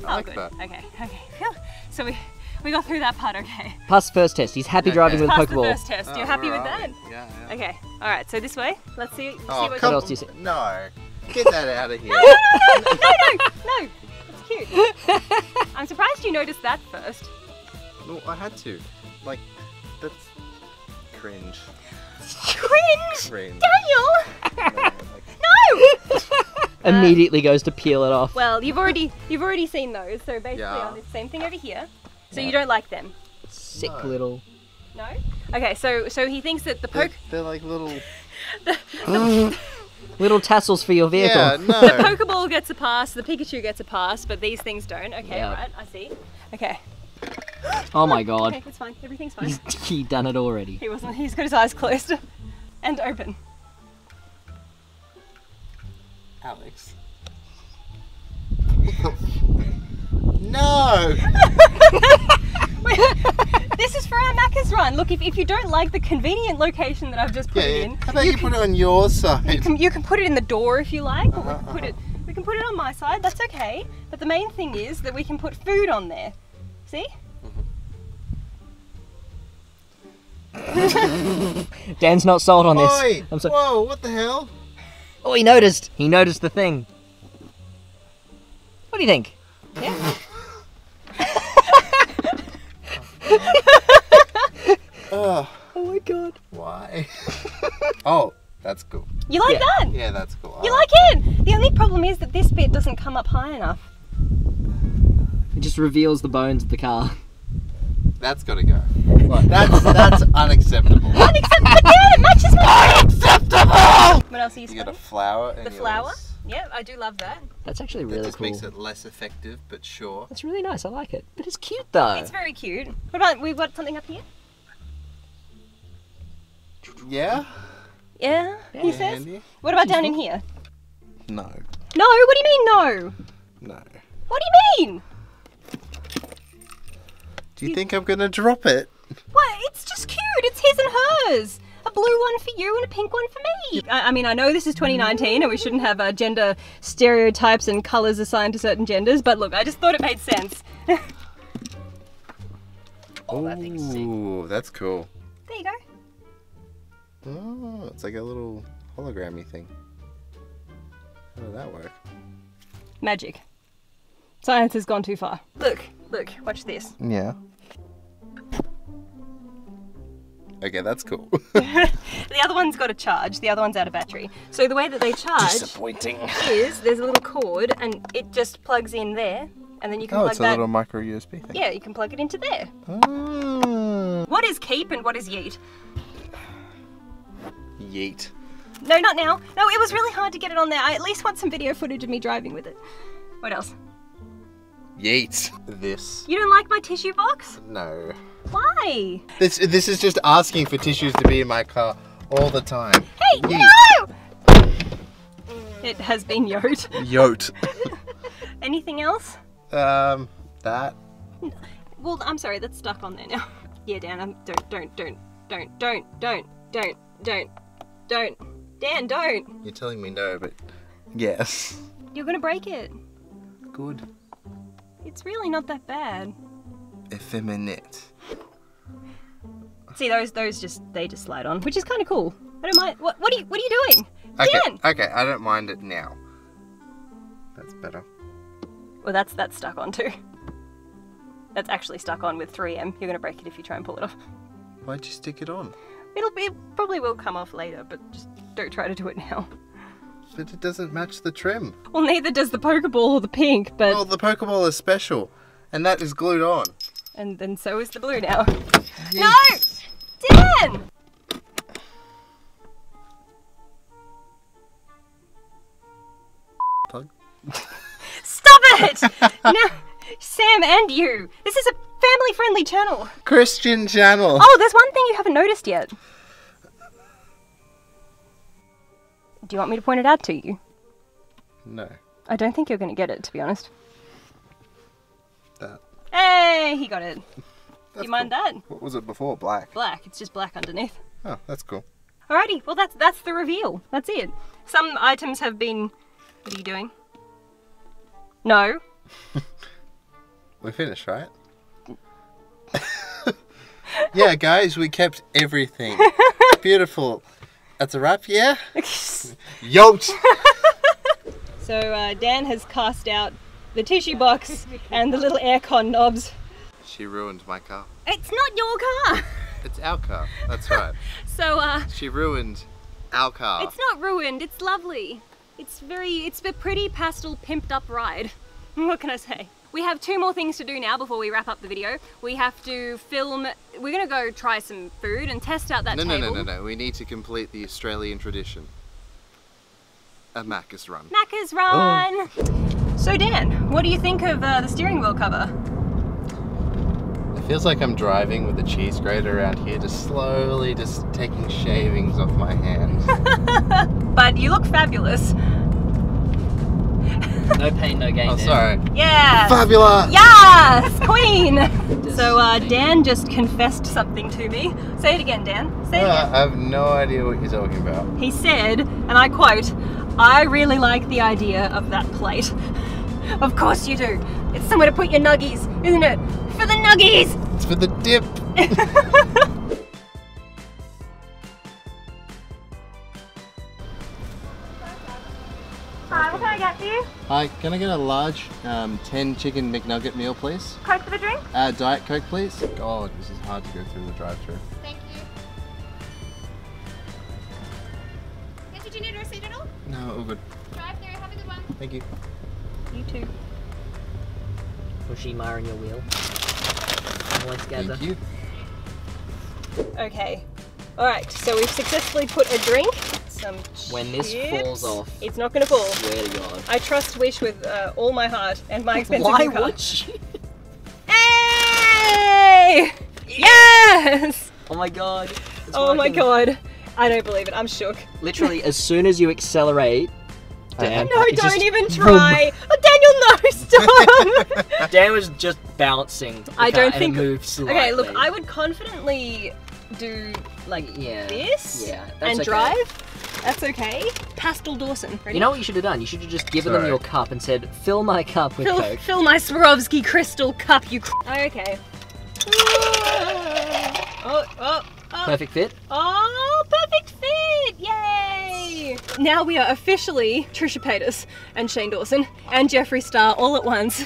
like good. that. Okay, okay. So we... We got through that part, okay. Passed the first test. He's happy okay. driving with Pokeball. Passed the first test. You're oh, happy with that? Yeah, yeah. Okay. All right. So this way. Let's see. Let's oh, see what, come what else do you see? No. Get that out of here. No, no, no, no, no, no. It's cute. I'm surprised you noticed that first. Well, I had to. Like, that's cringe. Cringe. Cringe. Daniel. No. Like... no! Immediately goes to peel it off. Well, you've already you've already seen those. So basically, yeah. on this same thing over here. So you don't like them? Sick no. little. No? Okay, so so he thinks that the poke... They're, they're like little... the, the little tassels for your vehicle. Yeah, no. The Pokeball gets a pass, the Pikachu gets a pass, but these things don't. Okay, yeah. right, I see. Okay. Oh my god. Okay, it's fine. Everything's fine. He's he done it already. He wasn't. He's got his eyes closed. And open. Alex. No! This is for our Macca's run. Look, if, if you don't like the convenient location that I've just put yeah, it in... How about you, you can, put it on your side? You can, you can put it in the door if you like, or uh-huh, we, can put it, we can put it on my side, that's okay. But the main thing is that we can put food on there. See? Dan's not sold on this. Oi, I'm so whoa, what the hell? Oh, he noticed. He noticed the thing. What do you think? Yeah. Oh my god. Why? Oh, that's cool. You like yeah. that? Yeah, that's cool. You I like it? That. The only problem is that this bit doesn't come up high enough. It just reveals the bones of the car. That's gotta go. Like, that's that's unacceptable. Unacceptable! But yeah, it matches my unacceptable! What else are you saying? You got a flower and the flower? Yours. Yeah, I do love that. That's actually really cool. It just cool. makes it less effective, but sure. It's really nice. I like it. But it's cute, though. It's very cute. What about, we've got something up here? Yeah? Yeah, yeah. he says. Yeah, what about down in here? No. No? What do you mean, no? No. What do you mean? Do you, you think I'm going to drop it? Well, it's just cute. It's his and hers. A blue one for you and a pink one for me. I, I mean, I know this is twenty nineteen and we shouldn't have uh, gender stereotypes and colours assigned to certain genders, but look, I just thought it made sense. Oh, that thing's sick. Ooh, that's cool. There you go. Oh, it's like a little hologrammy thing. How did that work? Magic. Science has gone too far. Look, look, watch this. Yeah. Okay, that's cool. The other one's got a charge, the other one's out of battery. So the way that they charge Disappointing. is there's a little cord and it just plugs in there and then you can oh, plug that. Oh, it's a that. little micro U S B thing. Yeah, you can plug it into there. Oh. What is keep and what is yeet? Yeet. No, not now. No, it was really hard to get it on there. I at least want some video footage of me driving with it. What else? Yeet. This. You don't like my tissue box? No. Why? This this is just asking for tissues to be in my car all the time. Hey, yeet. No! It has been yote. Yote. Anything else? Um, that. Well, I'm sorry, that's stuck on there now. Yeah, Dan, I'm, don't, don't, don't, don't, don't, don't, don't, don't, don't. Dan, don't. You're telling me no, but yes. You're gonna break it. Good. It's really not that bad. Effeminate. See those those just they just slide on, which is kind of cool. I don't mind. What what are you what are you doing? Okay, Dan! Okay, I don't mind it now. That's better. Well, that's that's stuck on too. That's actually stuck on with three M. You're gonna break it if you try and pull it off. Why'd you stick it on? It'll be it probably will come off later, but just don't try to do it now. But it doesn't match the trim. Well, neither does the Pokeball or the pink. But well, the Pokeball is special, and that is glued on. And then so is the blue now. Yes. No! Dan! Plug. Stop it! No, Sam and you. This is a family-friendly channel. Christian channel. Oh, there's one thing you haven't noticed yet. Do you want me to point it out to you? No. I don't think you're going to get it, to be honest. That. Hey, he got it. That's you mind cool. that? What was it before? Black. Black. It's just black underneath. Oh, that's cool. Alrighty. Well, that's that's the reveal. That's it. Some items have been. What are you doing? No. We're finished, right? Yeah, guys, we kept everything. Beautiful. That's a wrap, yeah. Yolt. So uh, Dan has cast out the tissue box and the little aircon knobs. She ruined my car. It's not your car. It's our car. That's right. So uh, she ruined our car. It's not ruined. It's lovely. It's very. It's a pretty pastel, pimped up ride. What can I say? We have two more things to do now before we wrap up the video. We have to film, we're gonna go try some food and test out that no, table. No, no, no, no, we need to complete the Australian tradition. A Macca's run. Macca's run! Oh. So Dan, what do you think of uh, the steering wheel cover? It feels like I'm driving with a cheese grater around here, just slowly just taking shavings off my hands. But you look fabulous. No pain, no gain. Oh, sorry. Yeah. Fabulous. Yes, queen. So uh, Dan just confessed something to me. Say it again, Dan. Say it uh, again. I have no idea what you're talking about. He said, and I quote, "I really like the idea of that plate." Of course you do. It's somewhere to put your nuggies, isn't it? For the nuggies. It's for the dip. Hi, what can I get for you? Hi, can I get a large um, ten chicken McNugget meal, please? Coke for the drink? Uh, Diet Coke, please. God, this is hard to go through the drive-thru. Thank you. Yes, did you need a receipt at all? No, all good. Drive through, have a good one. Thank you. You too. Pushy Mara in your wheel. Always gather. Thank you. Okay. Alright, so we've successfully put a drink. Some when this chips, falls off, it's not going to fall. Swear to God. I trust Wish with uh, all my heart and my expensive Why car. would she? Hey! Yes! Oh my God. It's oh working. my God. I don't believe it. I'm shook. Literally, as soon as you accelerate, Dan, no, don't just, even try. Oh, Daniel, no, stop. Dan was just bouncing. I don't think. It moved slightly. Okay, look, I would confidently do like yeah. this yeah, that's and okay. drive. That's okay. Pastel Dawson. Ready? You know what you should have done? You should have just given Sorry. them your cup and said, fill my cup with fill, Coke. Fill my Swarovski crystal cup, you... Okay. Ooh, Oh, oh, oh. Perfect fit. Oh, perfect fit. Yay. Now we are officially Trisha Paytas and Shane Dawson and Jeffree Star all at once.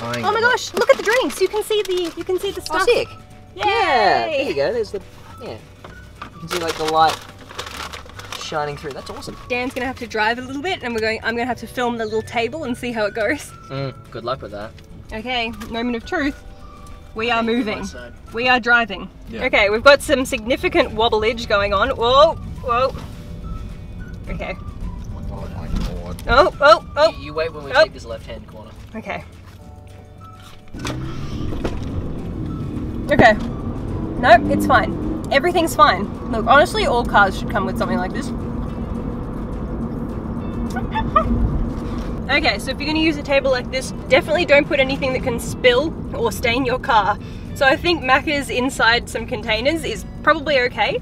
I oh my gosh, look at the drinks. You can see the you can see the stuff. Oh, sick. Yay. Yeah. There you go. There's the yeah. You can see like the light shining through. That's awesome. Dan's gonna have to drive a little bit, and we're going. I'm gonna have to film the little table and see how it goes. Mm, good luck with that. Okay, moment of truth. We are moving. We are driving. Yeah. Okay, we've got some significant wobblage going on. Whoa, whoa. Okay. Oh my god. Oh, oh, oh. You, you wait when we oh. take this left-hand corner. Okay. Okay. Nope, it's fine. Everything's fine. Look, honestly, all cars should come with something like this. Okay, so if you're going to use a table like this, definitely don't put anything that can spill or stain your car. So I think Macca's inside some containers is probably okay.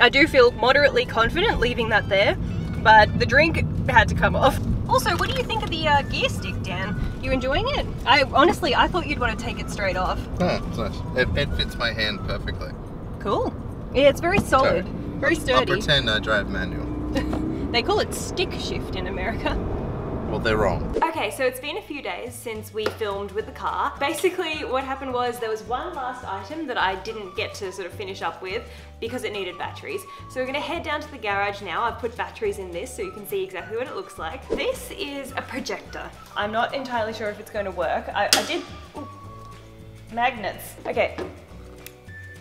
I do feel moderately confident leaving that there, but the drink had to come off. Also, what do you think of the uh, gear stick, Dan? You enjoying it? I honestly, I thought you'd want to take it straight off. Yeah, it's nice. It, it fits my hand perfectly. Cool. Yeah, it's very solid, so, very sturdy. I'll pretend I drive manual. They call it stick shift in America. Well, they're wrong. Okay, so it's been a few days since we filmed with the car. Basically, what happened was there was one last item that I didn't get to sort of finish up with because it needed batteries. So we're gonna head down to the garage now. I've put batteries in this so you can see exactly what it looks like. This is a projector. I'm not entirely sure if it's gonna work. I, I did, ooh, magnets. Okay.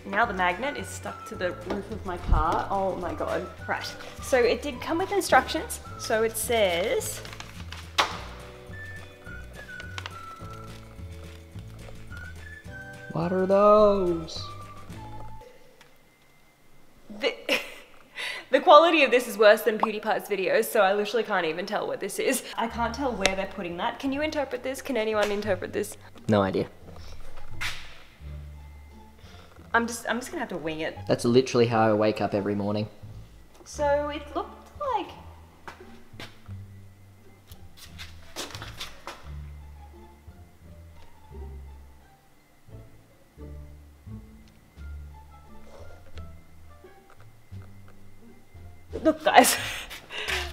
Now the magnet is stuck to the roof of my car. Oh my god. Right. So it did come with instructions. So it says... What are those? The, the quality of this is worse than PewDiePie's videos, so I literally can't even tell what this is. I can't tell where they're putting that. Can you interpret this? Can anyone interpret this? No idea. I'm just, I'm just gonna have to wing it. That's literally how I wake up every morning. So it looked like... Look guys.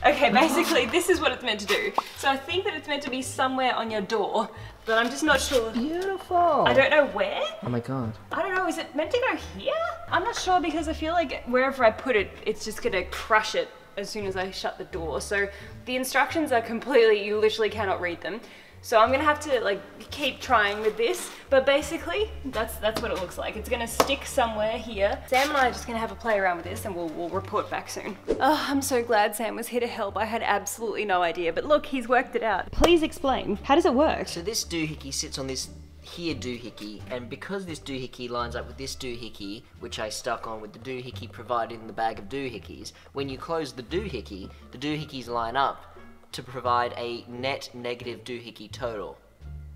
Okay, basically this is what it's meant to do. So I think that it's meant to be somewhere on your door, but I'm just not sure. Beautiful. I don't know where. Oh my god. I don't know, is it meant to go here? I'm not sure because I feel like wherever I put it, it's just gonna crush it as soon as I shut the door. So the instructions are completely, you literally cannot read them. So I'm gonna have to like keep trying with this, but basically that's that's what it looks like. It's gonna stick somewhere here. Sam and I are just gonna have a play around with this and we'll, we'll report back soon. Oh, I'm so glad Sam was here to help. I had absolutely no idea, but look, he's worked it out. Please explain, how does it work? So this doohickey sits on this here doohickey, and because this doohickey lines up with this doohickey, which I stuck on with the doohickey provided in the bag of doohickeys, when you close the doohickey, the doohickeys line up to provide a net negative doohickey total,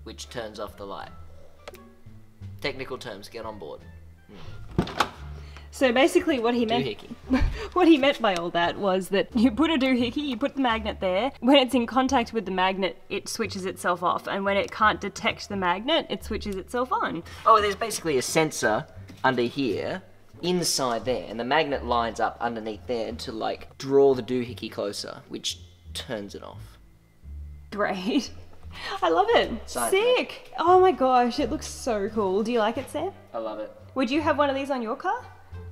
which turns off the light. Technical terms, get on board. Mm. So basically what he meant what he meant by all that was that you put a doohickey, you put the magnet there, when it's in contact with the magnet, it switches itself off, and when it can't detect the magnet, it switches itself on. Oh, there's basically a sensor under here, inside there, and the magnet lines up underneath there to like draw the doohickey closer, which turns it off. Great. I love it. Science Sick. Match. Oh my gosh, it looks so cool. Do you like it, Sam? I love it. Would you have one of these on your car?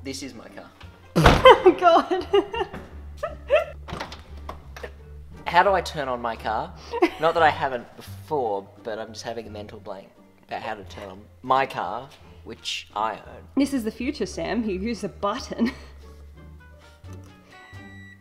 This is my car. Oh god. How do I turn on my car? Not that I haven't before, but I'm just having a mental blank about how to turn on my car, which I own. This is the future, Sam. You use a button.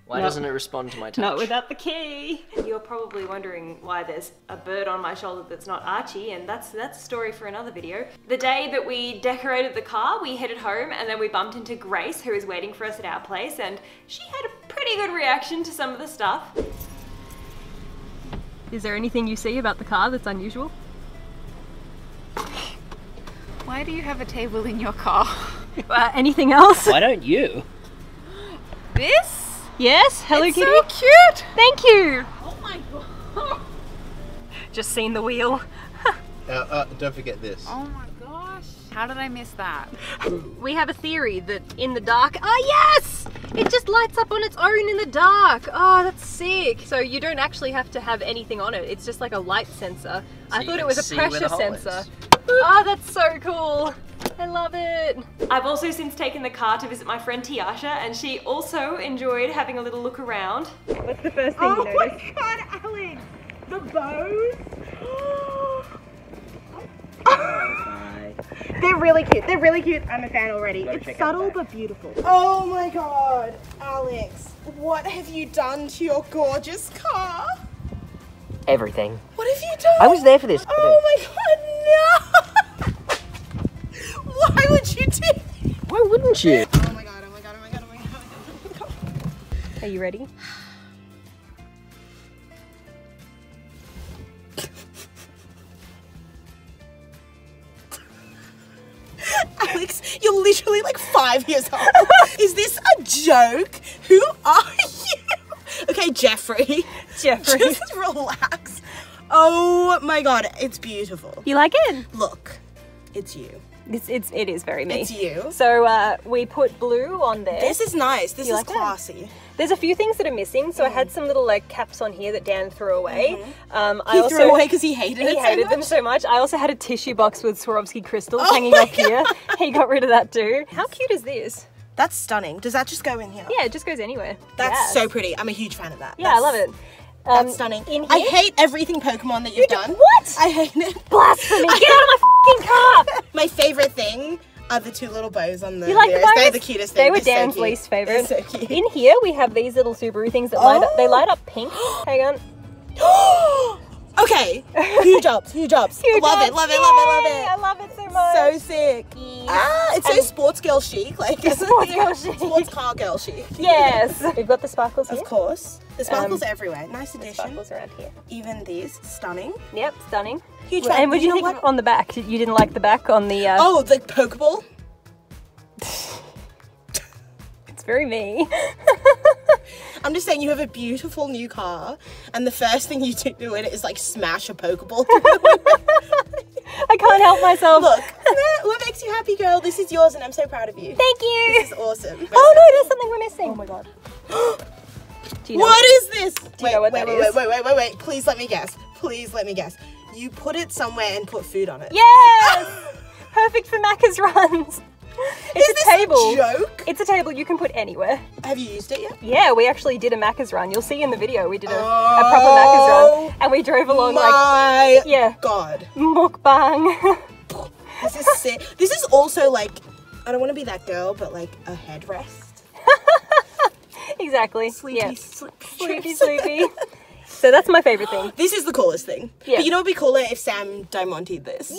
Why no. doesn't it respond to my touch? Not without the key. You're probably wondering why there's a bird on my shoulder that's not Archie, and that's that's a story for another video. The day that we decorated the car, we headed home, and then we bumped into Grace, who is waiting for us at our place, and she had a pretty good reaction to some of the stuff. Is there anything you see about the car that's unusual? Why do you have a table in your car? Uh, anything else? Why don't you? This? Yes, Hello Kitty. It's so cute. Thank you. Oh my god. Just seen the wheel. uh, uh, don't forget this. Oh my gosh. How did I miss that? We have a theory that in the dark, oh yes! It just lights up on its own in the dark. Oh, that's sick. So you don't actually have to have anything on it. It's just like a light sensor. So I thought it was a pressure sensor. Oh, that's so cool. I love it. I've also since taken the car to visit my friend Tiasha, and she also enjoyed having a little look around. What's the first thing you noticed? Oh my god, Alex! The bows! They're really cute. They're really cute. I'm a fan already. It's subtle but beautiful. Oh my god, Alex. What have you done to your gorgeous car? Everything. What have you done? I was there for this. Oh my god, no! Why would you do this? Why wouldn't you? Oh my god, oh my god, oh my god, oh my god, oh my god. Are you ready? Alex, you're literally like five years old. Is this a joke? Who are you? Okay, Jeffrey. Jeffrey. Just relax. Oh my god, it's beautiful. You like it? Look, it's you. It's, it's, it is very me. It's you. So uh, we put blue on there. This is nice. This you is like classy. It? There's a few things that are missing. So mm. I had some little like caps on here that Dan threw away. Mm-hmm. um, I he also, threw away because he hated He it hated so them so much. I also had a tissue box with Swarovski crystals oh hanging up here. He got rid of that too. How cute is this? That's stunning. Does that just go in here? Yeah, it just goes anywhere. That's yes. so pretty. I'm a huge fan of that. Yeah, that's, I love it. Um, that's stunning. In here? I hate everything Pokemon that you've done. What? I hate it. Blasphemy. Get out of my f***ing car. My favourite thing are the two little bows on the you like mirrors. The They're the cutest thing. They were They're Dan's so least favourite. So cute. In here we have these little Subaru things that oh. light up. They light up pink. Hang on. Okay. Huge ups. Huge ups. Huge love ups. It. Love it. Yay. Love it. Love it. I love it so much. So sick. Yeah. Ah, it's and so sports girl chic. Like it's sports it? girl chic. Sports car girl chic. Yes. We've got the sparkles here. Of course. The sparkles um, everywhere. Nice addition. The sparkles around here. Even these, stunning. Yep, stunning. Huge. And what do you, you know think what? on the back? You didn't like the back on the. Uh... Oh, the Pokeball. It's very me. I'm just saying, you have a beautiful new car, and the first thing you do in it is like smash a Pokeball. I can't help myself. Look, what makes you happy, girl? This is yours, and I'm so proud of you. Thank you. This is awesome. Very oh no, there's something we're missing. Oh my god. Do you know what, what is this? Do you wait, know what wait, that wait, is? wait, wait, wait, wait, wait. Please let me guess. Please let me guess. You put it somewhere and put food on it. Yes. Perfect for Macca's runs. It's Is a this table. A joke? It's a table you can put anywhere. Have you used it yet? Yeah, we actually did a Macca's run. You'll see in the video we did a, oh, a proper Macca's run, and we drove along my like yeah, god, mukbang. This is sick. This is also like, I don't want to be that girl, but like a headrest. Exactly. Sleepy, yeah. sleep, sleepy, sleepy. So that's my favorite thing. This is the coolest thing. Yeah. But you know what would be cooler if Sam diamonted this? Yeah!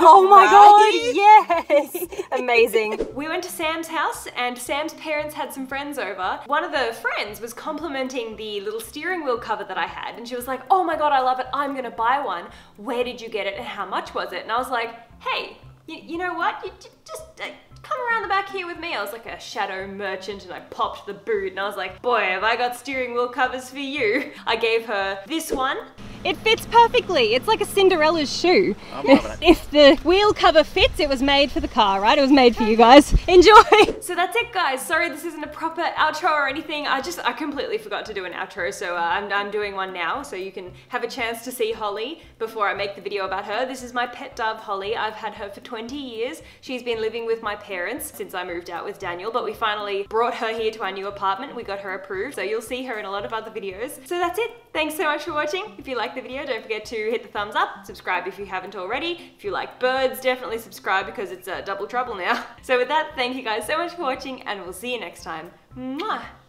Oh my right? god, yes! Amazing. We went to Sam's house, and Sam's parents had some friends over. One of the friends was complimenting the little steering wheel cover that I had, and she was like, oh my god, I love it, I'm gonna buy one. Where did you get it and how much was it? And I was like, hey, you, you know what? You just uh, come around the back here with me. I was like a shadow merchant, and I popped the boot, and I was like, boy, have I got steering wheel covers for you. I gave her this one. It fits perfectly. It's like a Cinderella's shoe. I'm loving it. If the wheel cover fits, it was made for the car, right? It was made for you guys. Enjoy. So that's it, guys. Sorry this isn't a proper outro or anything. I just, I completely forgot to do an outro, so uh, I'm, I'm doing one now, so you can have a chance to see Holly before I make the video about her. This is my pet dove, Holly. I've had her for twenty years. She's been living with my parents since I moved out with Daniel, but we finally brought her here to our new apartment. We got her approved, so you'll see her in a lot of other videos. So that's it. Thanks so much for watching. If you like the video, don't forget to hit the thumbs up, subscribe if you haven't already. If you like birds, definitely subscribe because it's a uh, double trouble now. So with that, thank you guys so much for watching, and we'll see you next time. Mwah!